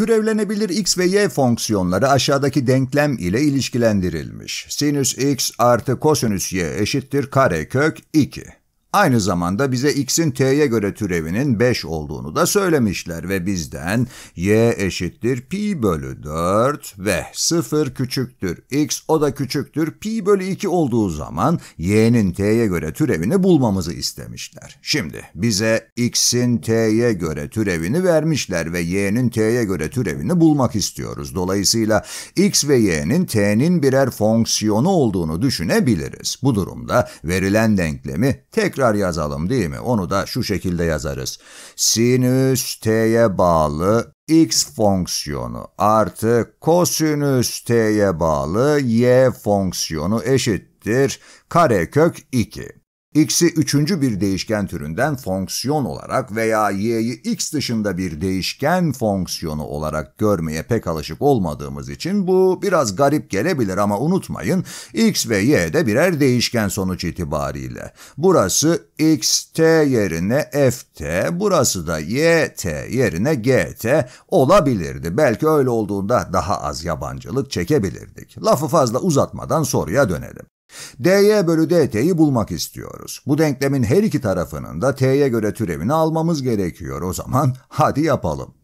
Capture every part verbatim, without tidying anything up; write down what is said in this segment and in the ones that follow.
Türevlenebilir x ve y fonksiyonları aşağıdaki denklem ile ilişkilendirilmiş. Sinüs x artı kosinüs y eşittir karekök iki. Aynı zamanda bize x'in t'ye göre türevinin beş olduğunu da söylemişler ve bizden y eşittir pi bölü dört ve sıfır küçüktür x, o da küçüktür pi bölü iki olduğu zaman y'nin t'ye göre türevini bulmamızı istemişler. Şimdi bize x'in t'ye göre türevini vermişler ve y'nin t'ye göre türevini bulmak istiyoruz. Dolayısıyla x ve y'nin t'nin birer fonksiyonu olduğunu düşünebiliriz. Bu durumda verilen denklemi tekrar yazalım, değil mi? Onu da şu şekilde yazarız. Sinüs t'ye bağlı x fonksiyonu artı kosinüs t'ye bağlı y fonksiyonu eşittir karekök iki. X'i üçüncü bir değişken türünden fonksiyon olarak veya y'yi x dışında bir değişken fonksiyonu olarak görmeye pek alışık olmadığımız için bu biraz garip gelebilir ama unutmayın, x ve y de birer değişken sonuç itibariyle. Burası xt yerine ft, burası da yt yerine gt olabilirdi. Belki öyle olduğunda daha az yabancılık çekebilirdik. Lafı fazla uzatmadan soruya dönelim. dy bölü dt'yi bulmak istiyoruz. Bu denklemin her iki tarafının da t'ye göre türevini almamız gerekiyor. O zaman hadi yapalım.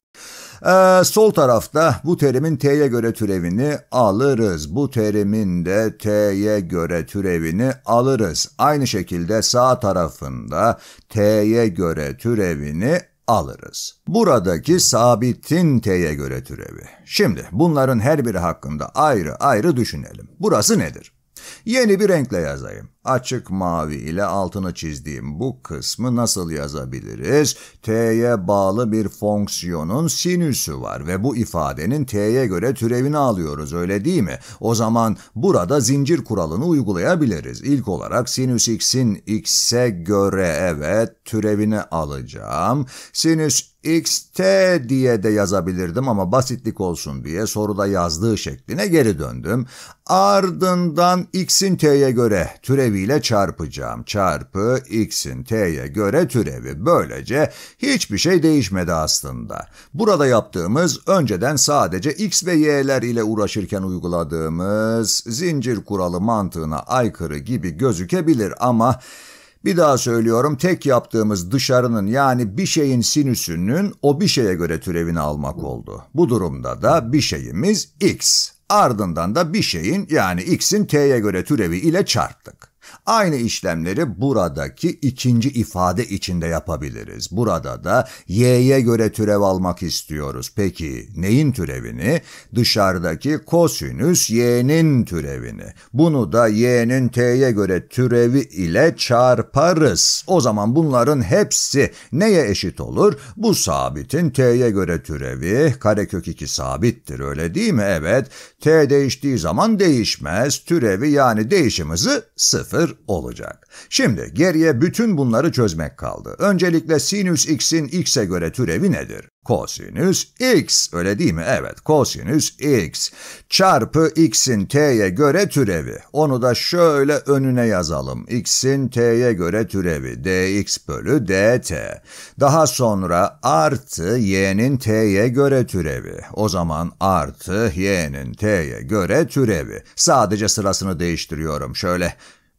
Ee, sol tarafta bu terimin t'ye göre türevini alırız. Bu terimin de t'ye göre türevini alırız. Aynı şekilde sağ tarafında t'ye göre türevini alırız. Buradaki sabitin t'ye göre türevi. Şimdi bunların her biri hakkında ayrı ayrı düşünelim. Burası nedir? Yeni bir renkle yazayım. Açık mavi ile altını çizdiğim bu kısmı nasıl yazabiliriz? T'ye bağlı bir fonksiyonun sinüsü var ve bu ifadenin t'ye göre türevini alıyoruz, öyle değil mi? O zaman burada zincir kuralını uygulayabiliriz. İlk olarak sinüs x'in x'e göre evet türevini alacağım. Sinüs xt diye de yazabilirdim ama basitlik olsun diye soruda yazdığı şekline geri döndüm. Ardından x'in t'ye göre türeviyle çarpacağım. Çarpı x'in t'ye göre türevi. Böylece hiçbir şey değişmedi aslında. Burada yaptığımız önceden sadece x ve y'ler ile uğraşırken uyguladığımız zincir kuralı mantığına aykırı gibi gözükebilir ama bir daha söylüyorum, tek yaptığımız dışarının yani bir şeyin sinüsünün o bir şeye göre türevini almak oldu. Bu durumda da bir şeyimiz x. Ardından da bir şeyin yani x'in t'ye göre türevi ile çarptık. Aynı işlemleri buradaki ikinci ifade içinde yapabiliriz. Burada da y'ye göre türev almak istiyoruz. Peki neyin türevini? Dışarıdaki kosinüs y'nin türevini. Bunu da y'nin t'ye göre türevi ile çarparız. O zaman bunların hepsi neye eşit olur? Bu sabitin t'ye göre türevi, karekök iki sabittir, öyle değil mi? Evet, t değiştiği zaman değişmez. Türevi yani değişim hızı sıfır olacak. Şimdi geriye bütün bunları çözmek kaldı. Öncelikle sinüs x'in x'e göre türevi nedir? Kosinüs x, öyle değil mi? Evet, kosinüs x çarpı x'in t'ye göre türevi. Onu da şöyle önüne yazalım. X'in t'ye göre türevi dx bölü dt. Daha sonra artı y'nin t'ye göre türevi. O zaman artı y'nin t'ye göre türevi. Sadece sırasını değiştiriyorum. Şöyle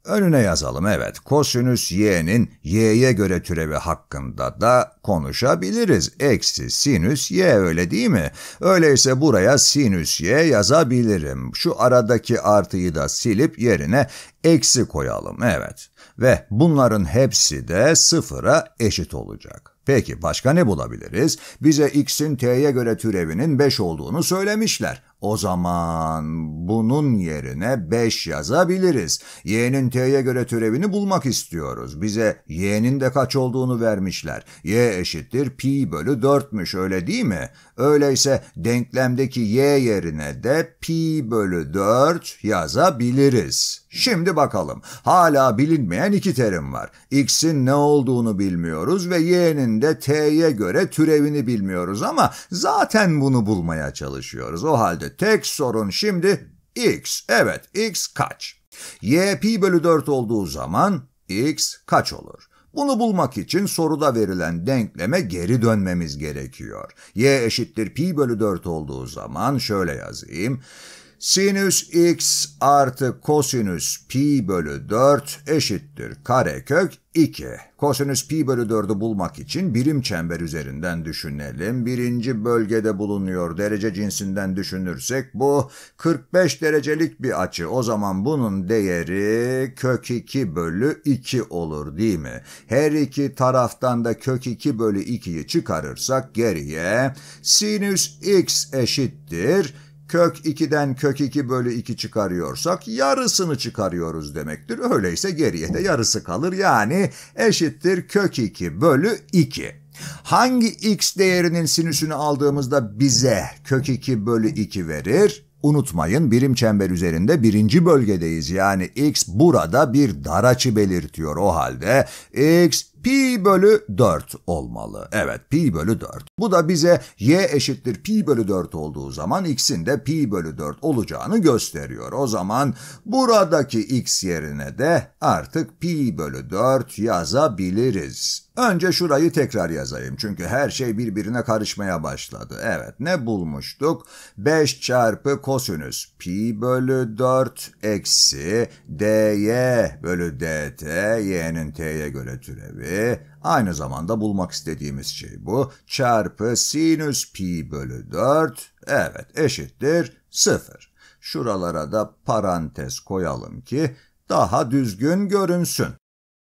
önüne yazalım, evet. Kosinüs y'nin y'ye göre türevi hakkında da konuşabiliriz. Eksi sinüs y, öyle değil mi? Öyleyse buraya sinüs y yazabilirim. Şu aradaki artıyı da silip yerine eksi koyalım, evet. Ve bunların hepsi de sıfıra eşit olacak. Peki başka ne bulabiliriz? Bize x'in t'ye göre türevinin beş olduğunu söylemişler. O zaman bunun yerine beş yazabiliriz. Y'nin t'ye göre türevini bulmak istiyoruz. Bize y'nin de kaç olduğunu vermişler. Y eşittir pi bölü dörtmüş, öyle değil mi? Öyleyse denklemdeki y yerine de pi bölü dört yazabiliriz. Şimdi bakalım. Hala bilinmeyen iki terim var. X'in ne olduğunu bilmiyoruz ve y'nin de t'ye göre türevini bilmiyoruz ama zaten bunu bulmaya çalışıyoruz. O halde tek sorun şimdi x. Evet, x kaç? Y pi bölü dört olduğu zaman x kaç olur? Bunu bulmak için soruda verilen denkleme geri dönmemiz gerekiyor. Y eşittir pi bölü dört olduğu zaman şöyle yazayım. Sinüs x artı kosinüs pi bölü dört eşittir karekök iki. Kosinüs pi bölü dördü bulmak için birim çember üzerinden düşünelim. Birinci bölgede bulunuyor. Derece cinsinden düşünürsek bu kırk beş derecelik bir açı. O zaman bunun değeri kök iki bölü iki olur değil mi? Her iki taraftan da kök iki bölü ikiyi çıkarırsak geriye sinüs x eşittir. Kök ikiden kök iki bölü iki çıkarıyorsak yarısını çıkarıyoruz demektir. Öyleyse geriye de yarısı kalır. Yani eşittir kök iki bölü iki. Hangi x değerinin sinüsünü aldığımızda bize kök iki bölü iki verir? Unutmayın, birim çember üzerinde birinci bölgedeyiz. Yani x burada bir dar açı belirtiyor. O halde x pi bölü dört olmalı. Evet, pi bölü dört. Bu da bize y eşittir pi bölü dört olduğu zaman x'in de pi bölü dört olacağını gösteriyor. O zaman buradaki x yerine de artık pi bölü dört yazabiliriz. Önce şurayı tekrar yazayım çünkü her şey birbirine karışmaya başladı. Evet, ne bulmuştuk? beş çarpı kosinüs pi bölü dört eksi dy bölü dt, y'nin t'ye göre türevi. Aynı zamanda bulmak istediğimiz şey bu. Çarpı sinüs pi bölü dört, evet, eşittir sıfır. Şuralara da parantez koyalım ki daha düzgün görünsün.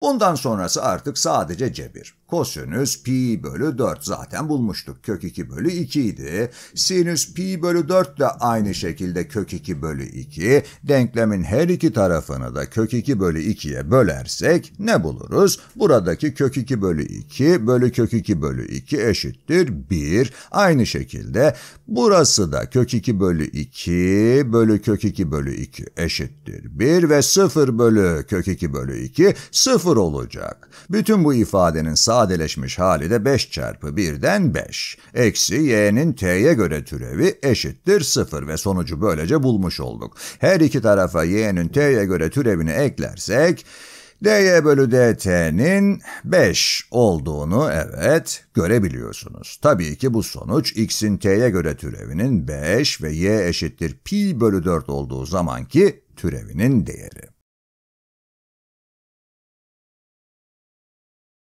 Bundan sonrası artık sadece cebir. Kosinüs pi bölü dört zaten bulmuştuk. Kök iki bölü iki idi. Sinüs pi bölü dört de aynı şekilde kök iki bölü iki. Denklemin her iki tarafını da kök iki bölü ikiye bölersek ne buluruz? Buradaki kök iki bölü iki bölü kök iki bölü iki eşittir bir. Aynı şekilde burası da kök iki bölü iki bölü kök iki bölü iki eşittir bir ve sıfır bölü kök iki bölü iki sıfır olacak. Bütün bu ifadenin sadece sadeleşmiş hali de beş çarpı birden beş. Eksi y'nin t'ye göre türevi eşittir sıfır ve sonucu böylece bulmuş olduk. Her iki tarafa y'nin t'ye göre türevini eklersek dy bölü dt'nin beş olduğunu, evet, görebiliyorsunuz. Tabii ki bu sonuç x'in t'ye göre türevinin beş ve y eşittir pi bölü dört olduğu zamanki türevinin değeri.